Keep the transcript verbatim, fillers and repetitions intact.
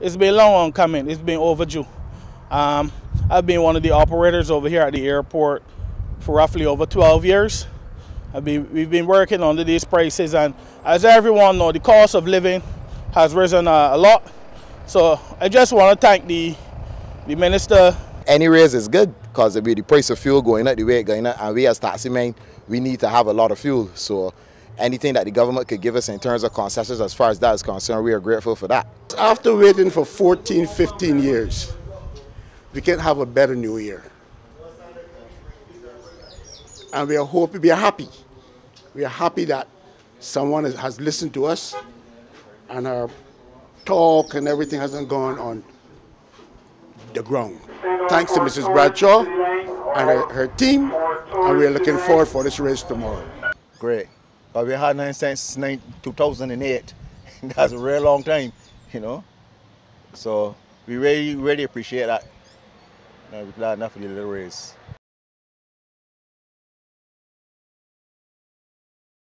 It's been a long one coming. It's been overdue. Um, I've been one of the operators over here at the airport for roughly over twelve years. I've been, we've been working under these prices, and as everyone knows, the cost of living has risen uh, a lot. So I just want to thank the, the minister. Any raise is good, because with the price of fuel going up the way it's going up, and we as taxi men, we need to have a lot of fuel. So anything that the government could give us in terms of concessions as far as that is concerned, we are grateful for that. After waiting for fourteen, fifteen years, we can't have a better new year. And we are hoping, we are happy. We are happy that someone has listened to us, and our talk and everything hasn't gone on the ground. Thanks to Missus Bradshaw and her, her team, and we are looking forward for this race tomorrow. Great. Well, we had nine cents since two thousand eight. That's a real long time, you know. So we really, really appreciate that. We're glad enough for the little race.